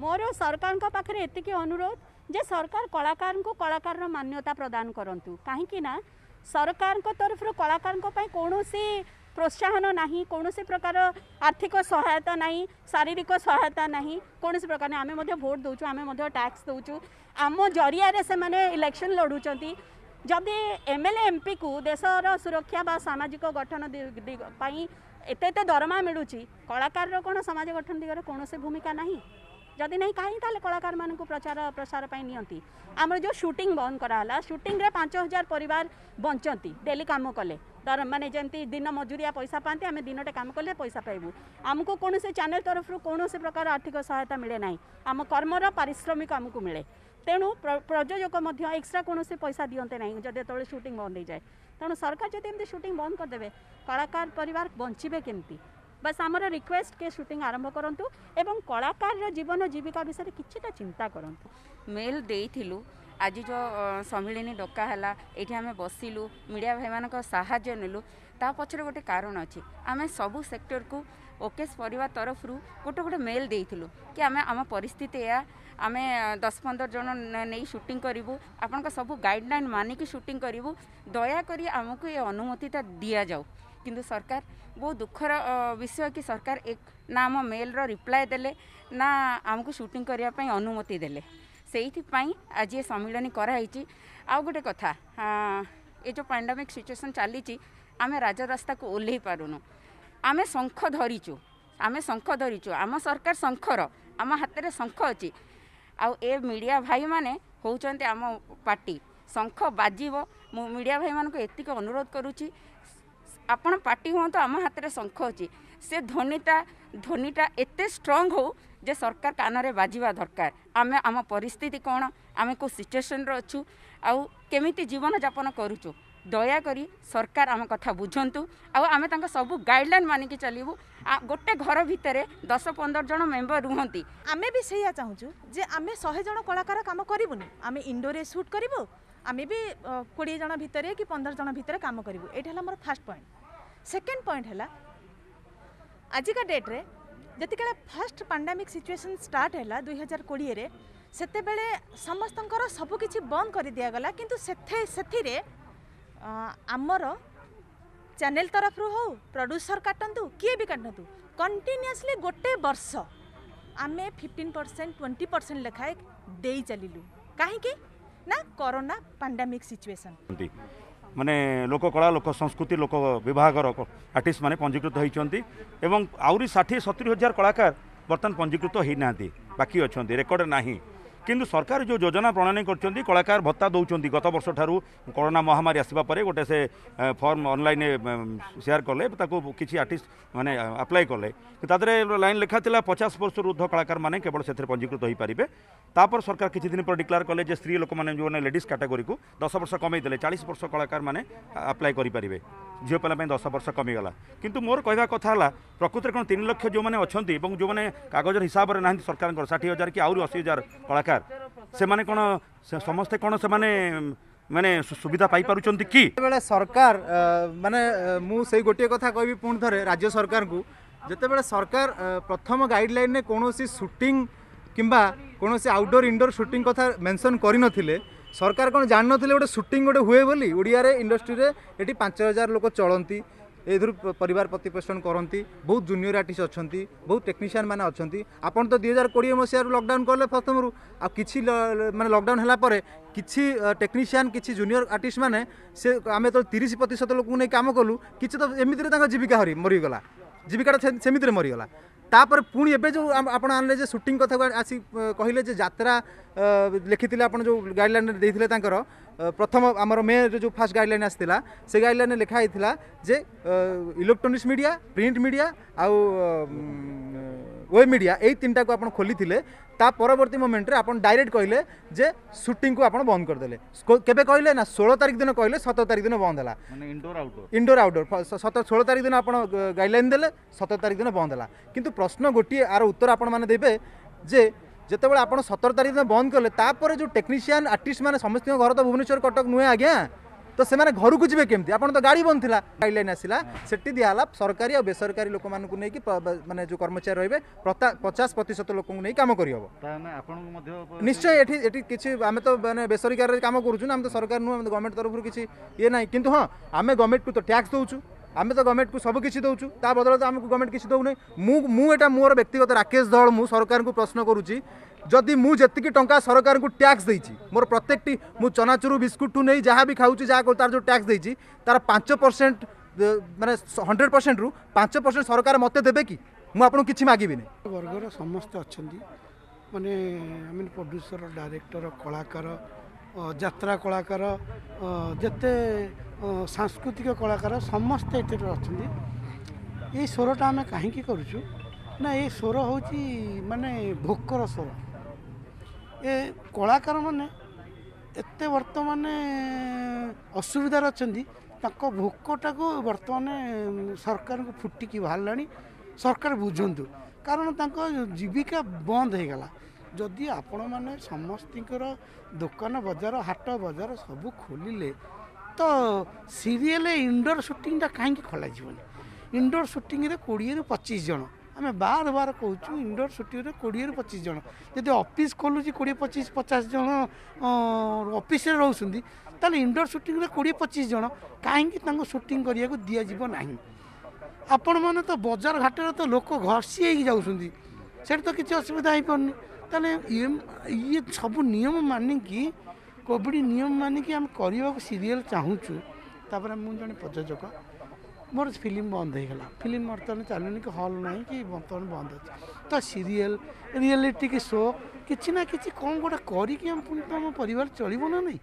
मोर सरकार पाखे एतिक अनुरोध जे सरकार कलाकार को कलाकार मान्यता प्रदान करतु कहीं सरकार तरफ कलाकार कौन सी प्रोत्साहन नहीं कौन सी प्रकार आर्थिक सहायता नहीं शारीरिक सहायता नहीं कौन सी प्रकार आम भोट दौचु आम टैक्स दौचु आम जरिया से मैंने इलेक्शन लड़ुंट जदि एमएलए एमपी को देशर सुरक्षा बा सामाजिक गठन एत दरमा मिलू कलाकार कौन समाज गठन दिगरे कौन से भूमिका ना जदि नहीं कहीं कलाकार मान प्रचार प्रसार नि आमर जो शूटिंग बंद कराला शूटिंग 5000 परिवार बंचती डेली कम कले दर माने जमी दिन मजूरिया पैसा पाते आम दिनटे काम कले पैसा पाइबू आमको कौन से चैनल तरफ कौन से प्रकार आर्थिक सहायता मिले ना आम कर्मर पारिश्रमिक आमको मिले तेणु प्रयोजक एक्सट्रा कौन से पैसा दिंते ना जब जो शूटिंग बंद हो जाए तेणु सरकार जब एमती शूटिंग बंद करदे कलाकार परिवार बंचे केमती बस आमर रिक्वेस्ट के शूटिंग आरंभ करंतु एवं कलाकार जीवन जीविका विषय किछिटा चिंता करंतु। मेल देइथिलु आज जो सम्मिलनी डका है ये आम बसिलु मीडिया भाई मान साहाय्य नेलु ता पछरे गोटे कारण अच्छी आम सबू सेक्टर को ओकेश परिवार तरफ गोटे गोटे मेल देइथिलु कि आम आम परिस्थिति या आम 10-15 जन नहीं शूटिंग करूँ आपण सब गाइडलाइन मानिकी शूटिंग करूँ दयाकोरी आमको ये अनुमतिता दि जाऊ किंतु सरकार बहुत दुखर विषय कि सरकार एक ना आम मेल रिप्लाय देले ना आमको शूटिंग करने अनुमति देले से आज ये सम्मिलन कराई। आउ गोटे कथा ये जो पैंडेमिक सिचुएसन चली आम राजरास्ता को ओल्लै पारुनु आम शंख धरीचु आम सरकार शंखर आम हाथ में शंख अच्छी आउ ए मीडिया भाई माने होउचंते आम पार्टी शंख बाजिब मु मीडिया भाई मानक एतिक अनुरोध करुची आपण पार्टी हूँ तो आम हाथ में शंख अच्छी से ध्वनिटा एत स्ट्रंग हो जे सरकार कान रे बाजिबा दरकार आम आम परिस्थिति कौन आम को सिचुएसन अच्छू आउ केमिति जीवन यापन करूचु दयाकोरी सरकार आम कथा बुझंतु आम सब गाइडलाइन मानिकी चलू गोटे घर भितर 10-15 जन मेम्बर रुहंती आम भी सैया चाहूँ जे आम 100 जन कलाकार काम करूनी आम इंडोर रे शूट करूँ आम भी 20 जन भितर कि 15 जन भितर काम करूँ यहाँ मोर फर्स्ट पॉइंट। सेकेंड पॉइंट है आजिका डेट्रे जिते बड़े फर्स्ट पैंडेमिक सिचुएसन स्टार्ट है 2020 से बेले समस्त सबकि बंद कर दिगला कितु से आमर चैनल तरफ हो प्रोड्यूसर काटतु किए भी काटतु कंटिन्यूअसली गोटे वर्ष आम 15% 20% लेखाएं दे चलू कहीं ना कोरोना पैंडेमिक सिचुएसन माने लोक कला लोक संस्कृति लोक विभाग आर्टिस्ट माने पंजीकृत होती एवं आउरी 60-70 हजार कलाकार बर्तमान पंजीकृत होना बाकी अच्छा रेकर्ड ना किंतु सरकार जो योजना प्रणाली करछंती कलाकार भत्ता दौरान गत वर्ष ठारू कोरोना महामारी आसवा पर गोटे से फॉर्म ऑनलाइन शेयर कले कि आर्टिस्ट माने अप्लाई कले तादरे लाइन लिखा था 50 वर्ष ऊर्ध्व कलाकार माने केवल से पंजीकृत हो पारे तापर सरकार किछि दिन पर डिक्लेयर कले जे स्त्री लोक माने जो लेडीज कैटेगरी को 10 वर्ष कमे देले 40 वर्ष कलाकार माने अप्लाई करि परिबे झील पे 10 वर्ष कमीगला किंतु मोर कहवा कथा है प्रकृत कौन 3 लाख जो मैंने अच्छा और जो मैंने कागज हिसाब से ना सरकार 60 हजार कि आउरी 80 हजार कलाकार से माने कौन समस्ते कौन से माने माने सुविधा पाई पारुचंती कि बेले सरकार माने मु से गोटे कथा कहबी पुण थरे राज्य सरकार को जते बेले सरकार प्रथम गाइडलाइन ने कौन सी शूटिंग किंबा कौन सी आउटडोर इंडोर शूटिंग कथा मेंशन करि नथिले सरकार कौन जान नथिले गोटे शूटिंग गोटे हुए बोली ओडिया रे इंडस्ट्री रे एटी 5000 लोक चलंती एधर परिवार प्रतिपोषण करती बहुत जूनियर आर्टिस्ट अच्छा बहुत टेक्नीशियन मैंने अच्छा आपन तो 2020 मसीह लकडाउन कले प्रथम कि मैं लकडाउन है किसी टेक्नीशियन किसी जूनियर आर्टिस्ट मैंने से आम जो 30% लोक नहीं कम कलु कि तो एमती जीविका हरी मरीगला जीविका सेमती मरीगला तापर पुणी एवं जो आपड़ आनले शूटिंग कथा आसी कहले जरा लिखी आपड़ जो गाइडलाइन देते प्रथम आमर मे जो फास्ट गाइडलाइन आसाला से गाइडलाइन लिखाई जे इलेक्ट्रोनिक्स मीडिया प्रिंट मीडिया आउ वेब मीडिया यही 3टा को आपड़ खोली परवर्ती मोमेंट आप डायरेक्ट कहले जे शूटिंग को आपड़ बंद करदे केबे कहले ना 16 तारिख दिन कहले 17 तारिख दिन बंद है इंडोर आउटडोर 16 तारिख दिन आप गाइडलाइन देले 17 तारिख दिन बंद है किंतु प्रश्न गोटे आर उत्तर आपण मैंने देवे जे जितेबाला आपड़ 17 तारिख दिन बंद कले जो टेक्नीशियन आर्टिस्ट मैंने समस्त घर तो भुवनेश्वर कटक नुहे आज्ञा तो से घर को जी केमी आप गाड़ी बंद था गाइडलाइन आसला से दिहला सरकारी और बेसरकारी लोक मानक नहीं मानने जो कर्मचारी रे 50% लोक कम कर निश्चय किसी आम तो मैंने बेसरकार कम करूँ आम तो सरकार नुह गवर्नमेंट तरफ किसी ये ना कि हाँ आम गवर्नमेंट को तो टैक्स दौचु आम तो गवर्नमेंट को सब किसी दौचु ता बदल तो आमको गवर्नमेंट किसी दौना मुझे मोर व्यक्तिगत राकेश दल मु सरकार को प्रश्न करुच्ची जदि मुझे टंका सरकार को टैक्स देती मोर प्रत्येकटी मु चनाचूर बिस्कुट टू नहीं जहाँ भी खाऊँ जहाँ तार जो टैक्स देती तार 5% मैंने 100% रु 5% सरकार मत देवे कि मुझे कि मागवि नहीं वर्गर समस्त अच्छा माने आम प्रोड्यूसर डायरेक्टर कलाकार यात्रा कलाकार जिते सांस्कृतिक कलाकार समस्ते अच्छा ये स्वरटा आम कहीं करुचु ना ये स्वर हूँ माने भोकर स्वर ए कलाकार मैंने एत बर्तमान असुविधार अच्छा भोकटा को बर्तमान सरकार को फुटिकी बाहर सरकार बुझंतु कारण जीविका बंद हो गला जदि आपण मैंने समस्तीकर दुकान बजार हाट बजार सब खोलिले तो सीरियल इंडोर सुटिंगटा कहीं खोल इंडोर सुटिंग 20-25 जन आम बार कहूँ इंडोर सुटिंग 20-25 जन जब ऑफिस खोलूँ 20-25-50 जन ऑफिस रोचे तेल इंडोर सुटिंग 20-25 जन कहीं सुटिंग करने को दि जाना आपण मैंने तो बजार घाटर तो लोक घसी जा किसी असुविधा हो पार तेल ये सब नियम मानिकी कोविड नियम मानिकी आम करने को सीरियल चाहूँ तापर मुझे जड़े प्रयोजक मोर फिल्म बंद हो गला फिल्म बर्तमान चलूनी कि हल ना कि बर्तमान बंद अच्छे तो सीरियल रियलिटी शो किसी ना किसी कौन गोटे करम परिवार चलना नहीं।